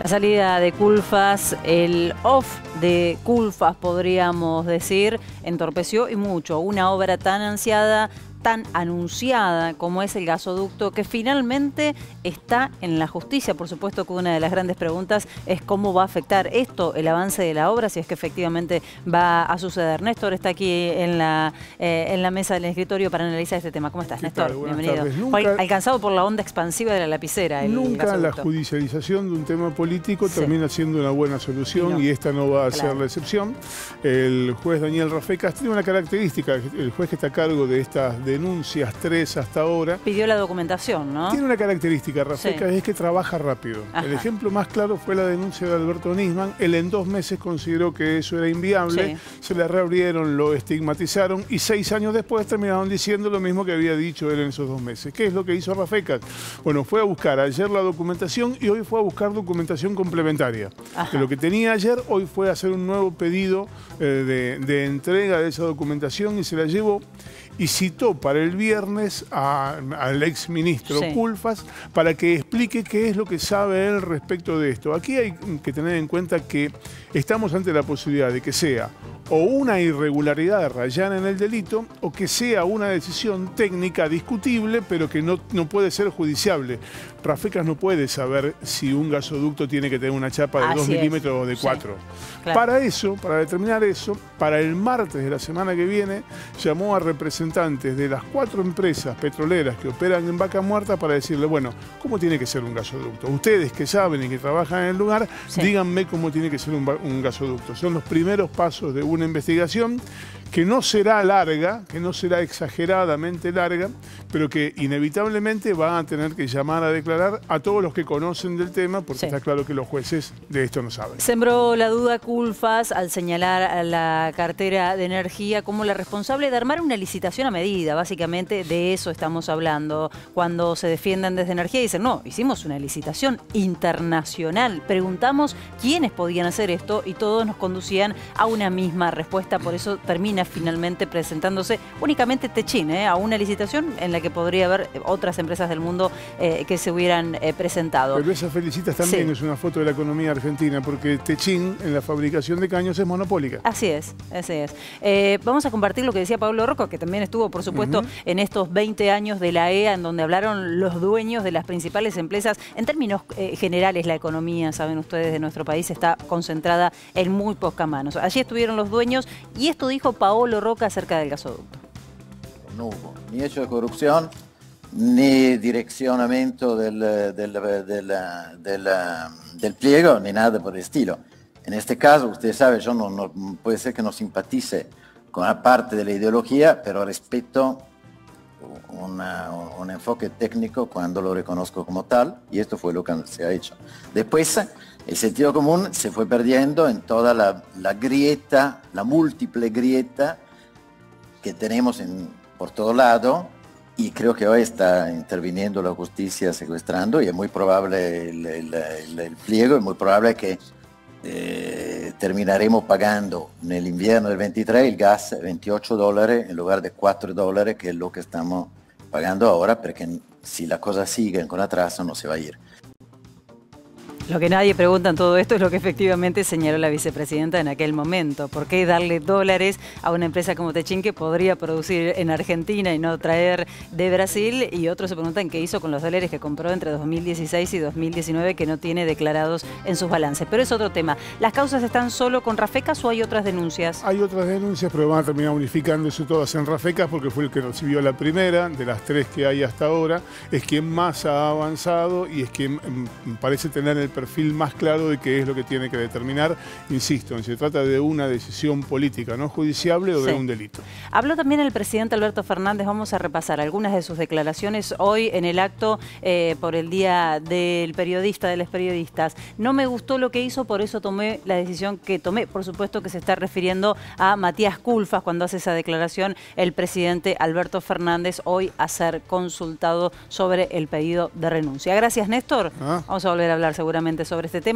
La salida de Kulfas, el off de Kulfas, podríamos decir, entorpeció y mucho una obra tan ansiada, tan anunciada como es el gasoducto, que finalmente está en la justicia. Por supuesto que una de las grandes preguntas es cómo va a afectar esto el avance de la obra, si es que efectivamente va a suceder. Néstor está aquí en la mesa del escritorio para analizar este tema. ¿Cómo estás, Néstor? Bienvenido. Nunca, alcanzado por la onda expansiva de la lapicera, el Nunca gasoducto. La judicialización de un tema político termina siendo una buena solución y esta no va a ser la excepción. El juez Daniel Rafecas tiene una característica, el juez que está a cargo de estas denuncias, 3 hasta ahora. Pidió la documentación, ¿no? Tiene una característica, Rafecas, es que trabaja rápido. Ajá. El ejemplo más claro fue la denuncia de Alberto Nisman. Él en 2 meses consideró que eso era inviable, se la reabrieron, lo estigmatizaron y 6 años después terminaron diciendo lo mismo que había dicho él en esos 2 meses. ¿Qué es lo que hizo Rafecas? Bueno, fue a buscar ayer la documentación y hoy fue a buscar documentación complementaria. De lo que tenía ayer, hoy fue a hacer un nuevo pedido de entrega de esa documentación y se la llevó. Y citó para el viernes al exministro Kulfas para que explique qué es lo que sabe él respecto de esto. Aquí hay que tener en cuenta que estamos ante la posibilidad de que sea o una irregularidad rayana en el delito o que sea una decisión técnica discutible pero que no puede ser judiciable. Rafecas no puede saber si un gasoducto tiene que tener una chapa de 2 milímetros o de 4. Claro. Para eso, para determinar eso, para el martes de la semana que viene, llamó a representantes de las 4 empresas petroleras que operan en Vaca Muerta para decirle, bueno, ¿cómo tiene que ser un gasoducto? Ustedes que saben y que trabajan en el lugar, díganme cómo tiene que ser un gasoducto. Son los primeros pasos de una investigación que no será larga, que no será exageradamente larga, pero que inevitablemente va a tener que llamar a declarar a todos los que conocen del tema, porque está claro que los jueces de esto no saben. Sembró la duda Kulfas al señalar a la cartera de energía como la responsable de armar una licitación a medida, básicamente de eso estamos hablando. Cuando se defienden desde energía dicen, no, hicimos una licitación internacional, preguntamos quiénes podían hacer esto y todos nos conducían a una misma respuesta, por eso termina finalmente presentándose únicamente Techint, a una licitación en la que podría haber otras empresas del mundo que se hubieran presentado. Pero esas felicitas también es una foto de la economía argentina, porque Techint en la fabricación de caños es monopólica. Así es, así es. Vamos a compartir lo que decía Paolo Roca, que también estuvo, por supuesto, en estos 20 años de la EA, en donde hablaron los dueños de las principales empresas. En términos generales, la economía, saben ustedes, de nuestro país está concentrada en muy pocas manos. Allí estuvieron los dueños y esto dijo Paolo Roca acerca del gasoducto. No hubo ni hecho de corrupción, ni direccionamiento del pliego, ni nada por el estilo. En este caso, usted sabe, yo no puede ser que no simpatice con una parte de la ideología, pero respeto un enfoque técnico cuando lo reconozco como tal, y esto fue lo que se ha hecho. Después, el sentido común se fue perdiendo en toda la grieta, la múltiple grieta que tenemos por todo lado, y creo que hoy está interviniendo la justicia secuestrando, y es muy probable el pliego, es muy probable que terminaremos pagando nel invierno del 23 il gas $28 in lugar di $4 che è lo che stiamo pagando ora, perché se la cosa sigue con atraso non si va a ir. Lo que nadie pregunta en todo esto es lo que efectivamente señaló la vicepresidenta en aquel momento. ¿Por qué darle dólares a una empresa como Techint que podría producir en Argentina y no traer de Brasil? Y otros se preguntan qué hizo con los dólares que compró entre 2016 y 2019 que no tiene declarados en sus balances. Pero es otro tema. ¿Las causas están solo con Rafecas o hay otras denuncias? Hay otras denuncias, pero van a terminar unificándose todas en Rafecas porque fue el que recibió la primera, de las 3 que hay hasta ahora. Es quien más ha avanzado y es quien parece tener el perfil más claro de qué es lo que tiene que determinar, insisto, si se trata de una decisión política no judiciable o de un delito. Habló también el presidente Alberto Fernández, vamos a repasar algunas de sus declaraciones hoy en el acto por el Día del Periodista, de los Periodistas. No me gustó lo que hizo, por eso tomé la decisión que tomé. Por supuesto que se está refiriendo a Matías Kulfas cuando hace esa declaración el presidente Alberto Fernández hoy a ser consultado sobre el pedido de renuncia. Gracias, Néstor. Vamos a volver a hablar seguramente sobre este tema.